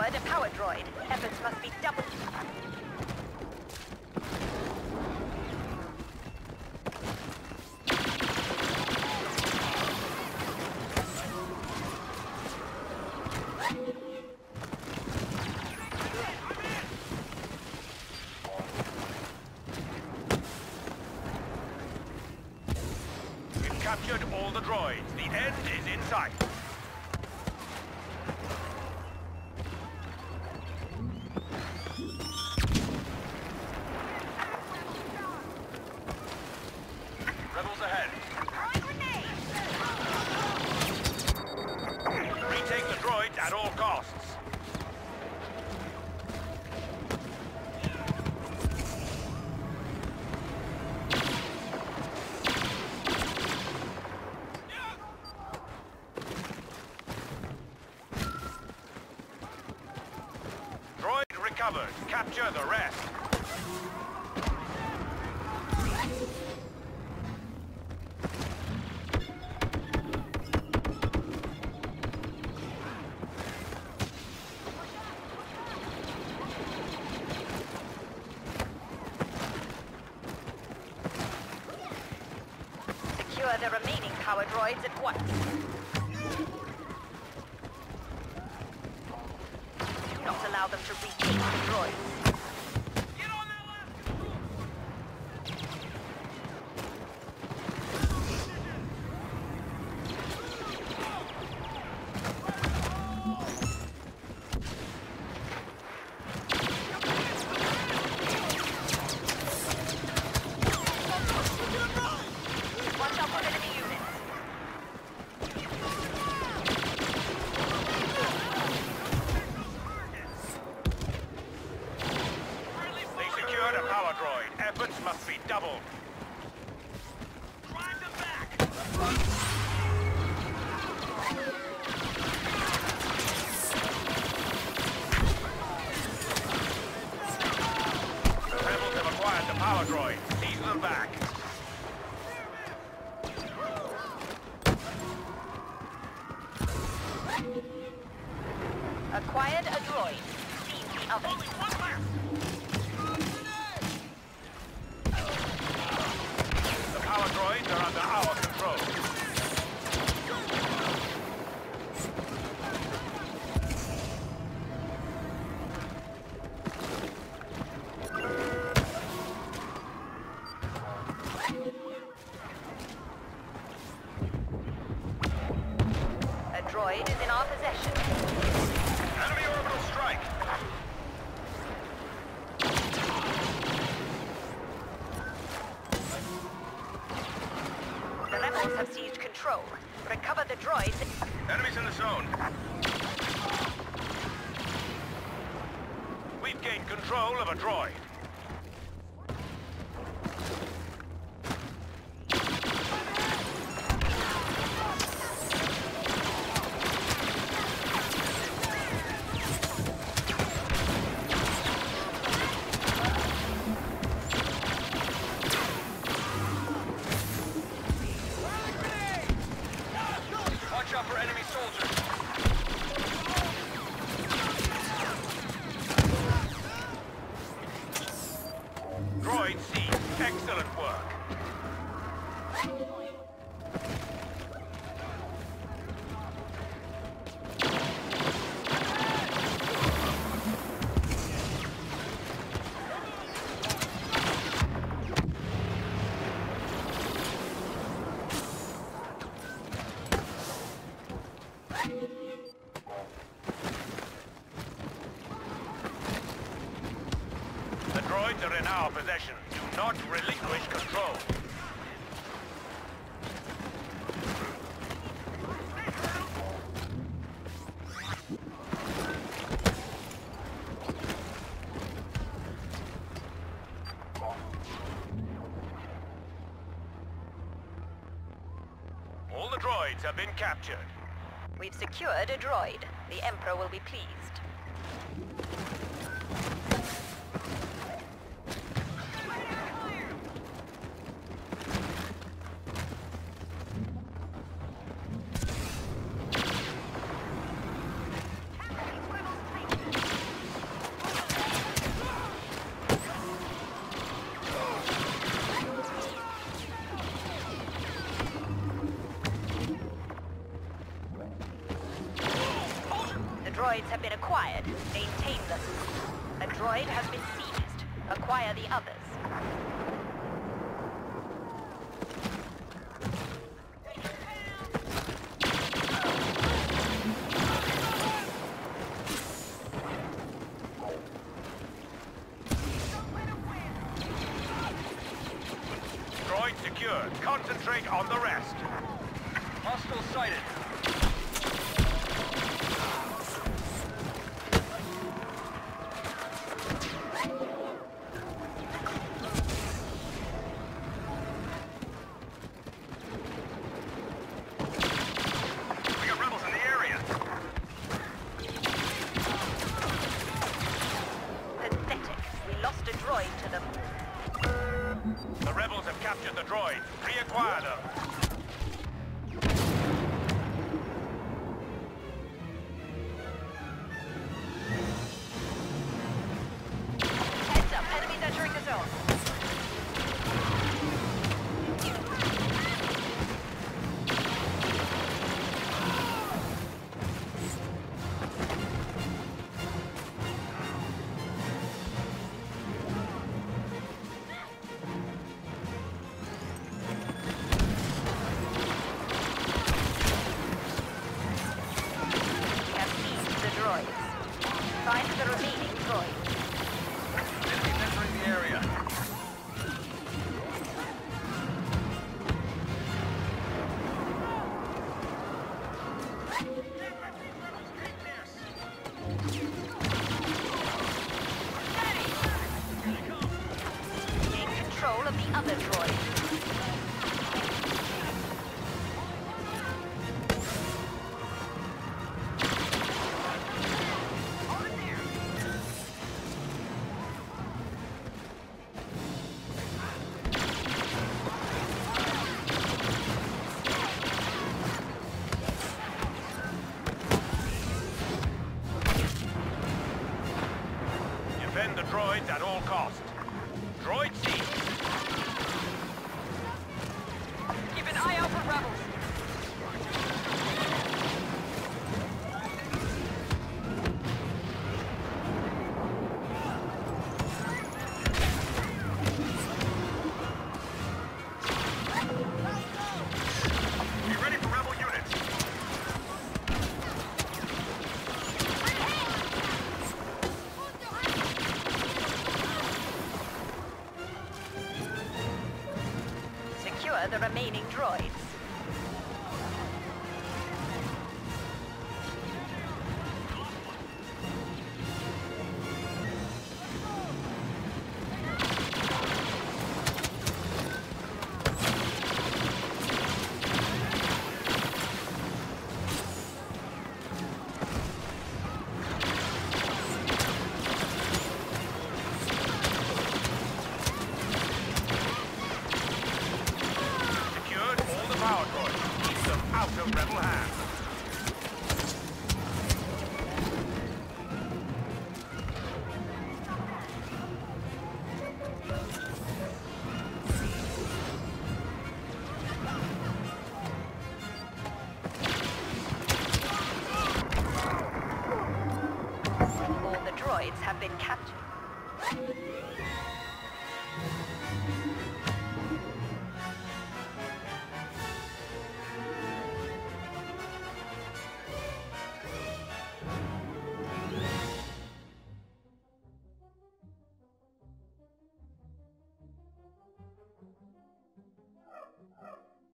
destroyed a power droid. Efforts must be doubled. We've captured all the droids. The end is in sight. At all costs. Droid recovered. Capture the rest. The remaining power droids at once. Do not allow them to reach the droids. Get on that must be doubled. Drive them back. The rebels have acquired the power droid. Seize them back. Acquired a droid. Seize the other. Only one left. Droids are under our control. A droid is in our possession. Enemy orbital strike. Have seized control. Recover the droid. Enemies in the zone. We've gained control of a droid. Droid seized. Excellent work. Droids are in our possession. Do not relinquish control. All the droids have been captured. We've secured a droid. The Emperor will be pleased. droids have been acquired. Maintain them. A droid has been seized. Acquire the others. Secured. Concentrate on the rest. Hostile sighted. Droids at all costs. Droid seized. Keep an eye out for rebels. The remaining droids. Have been captured.